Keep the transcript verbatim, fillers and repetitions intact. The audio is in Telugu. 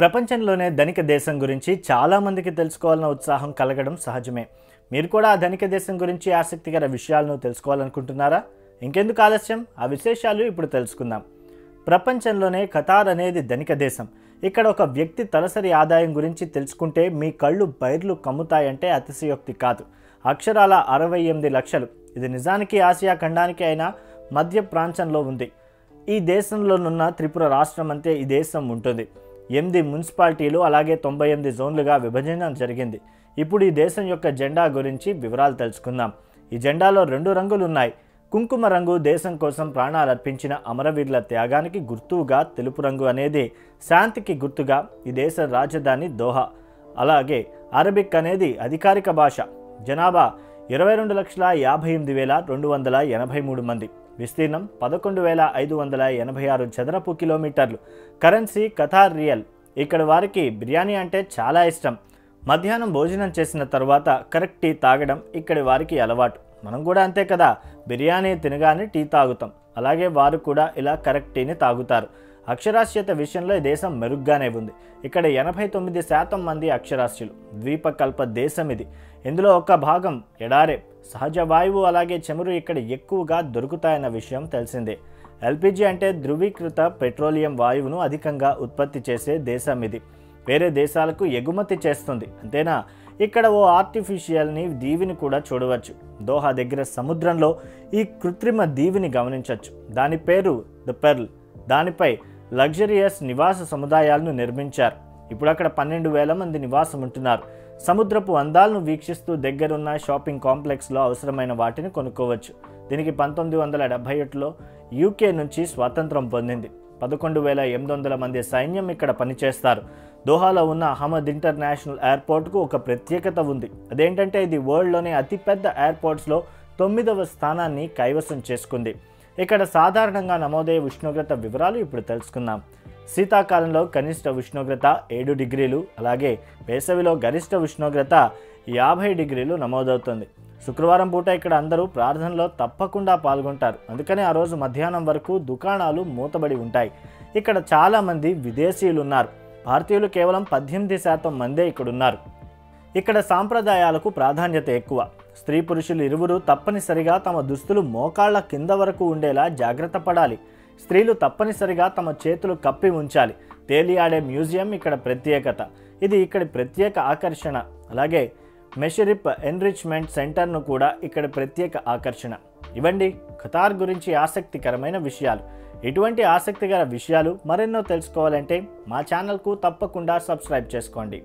ప్రపంచంలోనే ధనిక దేశం గురించి చాలా మందికి తెలుసుకోవాలన్న ఉత్సాహం కలగడం సహజమే. మీరు కూడా ధనిక దేశం గురించి ఆసక్తికర విషయాలను తెలుసుకోవాలనుకుంటున్నారా? ఇంకెందుకు ఆలస్యం, ఆ విశేషాలు ఇప్పుడు తెలుసుకుందాం. ప్రపంచంలోనే ఖతార్ అనేది ధనిక దేశం. ఇక్కడ ఒక వ్యక్తి తలసరి ఆదాయం గురించి తెలుసుకుంటే మీ కళ్ళు బైర్లు కమ్ముతాయంటే అతిశయోక్తి కాదు. అక్షరాల అరవై ఎనిమిది లక్షలు. ఇది నిజానికి ఆసియా ఖండానికి అయినా మధ్య ప్రాంతంలో ఉంది. ఈ దేశంలోనున్న త్రిపుర రాష్ట్రం అంతే ఈ దేశం ఉంటుంది. ఎనిమిది మున్సిపాలిటీలు అలాగే తొంభై ఎనిమిది జోన్లుగా విభజన జరిగింది. ఇప్పుడు ఈ దేశం యొక్క జెండా గురించి వివరాలు తెలుసుకుందాం. ఈ జెండాలో రెండు రంగులున్నాయి. కుంకుమ రంగు దేశం కోసం ప్రాణాలు అర్పించిన అమరవీరుల త్యాగానికి గుర్తుగా, తెలుపు రంగు అనేది శాంతికి గుర్తుగా. ఈ దేశ రాజధాని దోహా. అలాగే అరబిక్ అనేది అధికారిక భాష. జనాభా ఇరవై రెండు లక్షల యాభై ఎనిమిది వేల రెండు వందల ఎనభై మూడు మంది. విస్తీర్ణం పదకొండు వేల ఐదు వందల ఎనభై ఆరు చదరపు కిలోమీటర్లు. Currency Qatar riyal. ఇక్కడ వారికి బిర్యానీ అంటే చాలా ఇష్టం. మధ్యాహ్నం భోజనం చేసిన తర్వాత కరెక్ట్ టీ తాగడం ఇక్కడి వారికి అలవాటు. మనం కూడా అంతే కదా, బిర్యానీ తినగానే టీ తాగుతాం. అలాగే వారు కూడా ఇలా కరెక్ట్ టీని తాగుతారు. అక్షరాస్యత విషయంలో ఈ దేశం మెరుగ్గానే ఉంది. ఇక్కడ ఎనభై తొమ్మిది శాతం మంది అక్షరాస్యులు. ద్వీపకల్ప దేశం ఇది. ఇందులో ఒక భాగం ఎడారే. సహజ వాయువు అలాగే చమురు ఇక్కడ ఎక్కువగా దొరుకుతాయన్న విషయం తెలిసిందే. ఎల్పిజి అంటే ధృవీకృత పెట్రోలియం వాయువును అధికంగా ఉత్పత్తి చేసే దేశం ఇది. వేరే దేశాలకు ఎగుమతి చేస్తుంది, అంతేనా? ఇక్కడ ఓ ఆర్టిఫిషియల్ని దీవిని కూడా చూడవచ్చు. దోహా దగ్గర సముద్రంలో ఈ కృత్రిమ దీవిని గమనించవచ్చు. దాని పేరు ద పెర్ల్. దానిపై లగ్జరియస్ నివాస సముదాయాలను నిర్మించారు. ఇప్పుడు అక్కడ పన్నెండు వేల మంది నివాసం ఉంటున్నారు. సముద్రపు అందాలను వీక్షిస్తూ దగ్గరున్న షాపింగ్ కాంప్లెక్స్లో అవసరమైన వాటిని కొనుక్కోవచ్చు. దీనికి పంతొమ్మిది వందల డెబ్బై ఒకటిలో యూకే నుంచి స్వాతంత్రం పొందింది. పదకొండు వేల ఎనిమిది వందల మంది సైన్యం ఇక్కడ పనిచేస్తారు. దోహాలో ఉన్న హమద్ ఇంటర్నేషనల్ ఎయిర్పోర్ట్కు ఒక ప్రత్యేకత ఉంది. అదేంటంటే ఇది వరల్డ్లోనే అతిపెద్ద ఎయిర్పోర్ట్స్లో తొమ్మిదవ స్థానాన్ని కైవసం చేసుకుంది. ఇక్కడ సాధారణంగా నమోదయ్యే ఉష్ణోగ్రత వివరాలు ఇప్పుడు తెలుసుకుందాం. శీతాకాలంలో కనిష్ట ఉష్ణోగ్రత ఏడు డిగ్రీలు, అలాగే వేసవిలో గరిష్ట ఉష్ణోగ్రత యాభై డిగ్రీలు నమోదవుతుంది. శుక్రవారం పూట ఇక్కడ అందరూ ప్రార్థనలో తప్పకుండా పాల్గొంటారు. అందుకని ఆ రోజు మధ్యాహ్నం వరకు దుకాణాలు మూతబడి ఉంటాయి. ఇక్కడ చాలామంది విదేశీయులు ఉన్నారు. భారతీయులు కేవలం పద్దెనిమిది శాతం మందే ఇక్కడున్నారు. ఇక్కడ సాంప్రదాయాలకు ప్రాధాన్యత ఎక్కువ. స్త్రీ పురుషులు ఇరువురు తప్పనిసరిగా తమ దుస్తులు మోకాళ్ల కింద వరకు ఉండేలా జాగ్రత్త పడాలి. స్త్రీలు తప్పనిసరిగా తమ చేతులు కప్పి ఉంచాలి. తేలియాడే మ్యూజియం ఇక్కడ ప్రత్యేకత. ఇది ఇక్కడి ప్రత్యేక ఆకర్షణ. అలాగే మెషరిప్ ఎన్రిచ్మెంట్ సెంటర్ను కూడా ఇక్కడ ప్రత్యేక ఆకర్షణ. ఇవండి ఖతార్ గురించి ఆసక్తికరమైన విషయాలు. ఇటువంటి ఆసక్తికర విషయాలు మరెన్నో తెలుసుకోవాలంటే మా ఛానల్కు తప్పకుండా సబ్స్క్రైబ్ చేసుకోండి.